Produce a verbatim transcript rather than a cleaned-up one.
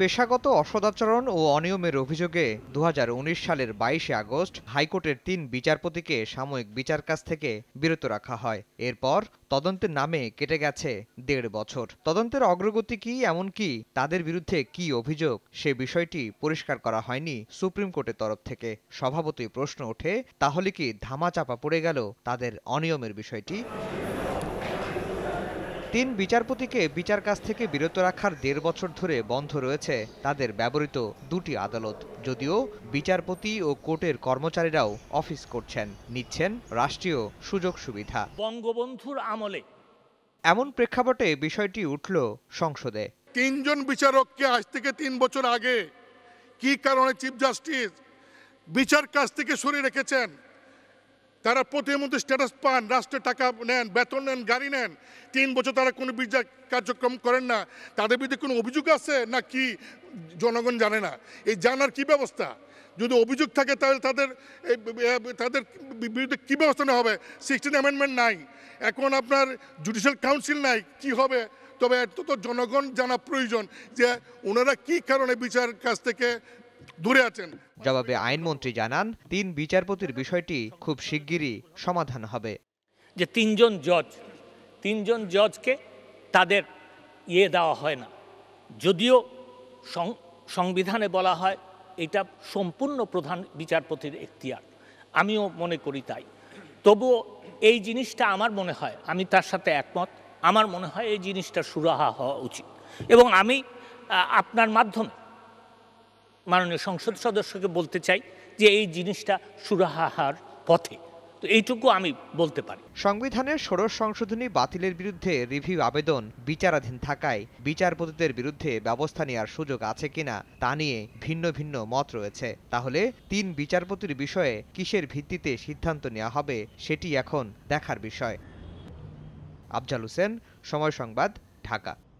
पेशागत অসদাচরণ ও অনিয়মের অভিযোগে দুই হাজার উনিশ সালের বাইশে আগস্ট হাইকোর্টের তিন বিচারপতিকে সাময়িক বিচার কাজ থেকে বিরত রাখা হয়। এরপর তদন্তের নামে কেটে গেছে দেড় বছর। তদন্তের অগ্রগতি কি, এমনকি তাদের বিরুদ্ধে কি অভিযোগ, সে বিষয়টি পরিষ্কার করা হয়নি সুপ্রিম কোর্টের তরফ থেকে। স্বভাবতই প্রশ্ন ওঠে, তাহলে কি ধামাচাপা পড়ে গেল তাদের অনিয়মের বিষয়টি? তিন বিচারপতিকে বিচার কাজ থেকে বিরত রাখার দেড় বছর ধরে বন্ধ রয়েছে তাদের ব্যবহৃত দুটি আদালত। যদিও বিচারপতি ও কোর্টের কর্মচারীরাও অফিস করছেন, নিচ্ছেন রাষ্ট্রীয় সুযোগ সুবিধা। বঙ্গবন্ধুর আমলে এমন প্রেক্ষাপটে বিষয়টি উঠল সংসদে। তিনজন বিচারককে আজ থেকে তিন বছর আগে কি কারণে চিফ জাস্টিস বিচার কাজ থেকে সরিয়ে রেখেছেন? তারা প্রতিমন্ত্রী স্ট্যাটাস পান, রাষ্ট্রের টাকা নেন, বেতন নেন, গাড়ি নেন। তিন বছর তারা কোনো বিচার কার্যক্রম করেন না। তাদের বিরুদ্ধে কোনো অভিযোগ আছে না কি জনগণ জানে না। এই জানার কি ব্যবস্থা? যদি অভিযোগ থাকে তাহলে তাদের তাদের বিরুদ্ধে কী ব্যবস্থা নেওয়া হবে? সিক্সটিন অ্যামেন্ডমেন্ট নাই, এখন আপনার জুডিশিয়াল কাউন্সিল নাই, কি হবে? তবে এত তো জনগণ জানা প্রয়োজন যে ওনারা কি কারণে বিচার কাছ থেকে দূরে আছেন। জবাবে আইনমন্ত্রী জানান, তিন বিচারপতির বিষয়টি খুব শিগগিরই সমাধান হবে। যে তিনজন জজ তিনজন জজকে তাদের ইয়ে দেওয়া হয় না, যদিও সংবিধানে বলা হয় এটা সম্পূর্ণ প্রধান বিচারপতির এখতিয়ার, আমিও মনে করি তাই। তবুও এই জিনিসটা আমার মনে হয়, আমি তার সাথে একমত, আমার মনে হয় এই জিনিসটা সুরাহা হওয়া উচিত। এবং আমি আপনার মাধ্যমে মাননীয় সংসদ সদস্যকে বলতে চাই যে এই জিনিসটা সুরাহার পথে, তো এইটুকু আমি বলতে পারি। সংবিধানের ষোড়শ সংশোধনী বাতিলের বিরুদ্ধে রিভিউ আবেদন বিচারাধীন থাকায় বিচারপতিদের বিরুদ্ধে ব্যবস্থা নেওয়ার সুযোগ আছে কিনা তা নিয়ে ভিন্ন ভিন্ন মত রয়েছে। তাহলে তিন বিচারপতির বিষয়ে কিসের ভিত্তিতে সিদ্ধান্ত নেওয়া হবে, সেটি এখন দেখার বিষয়। আফজাল হোসেন, সময় সংবাদ, ঢাকা।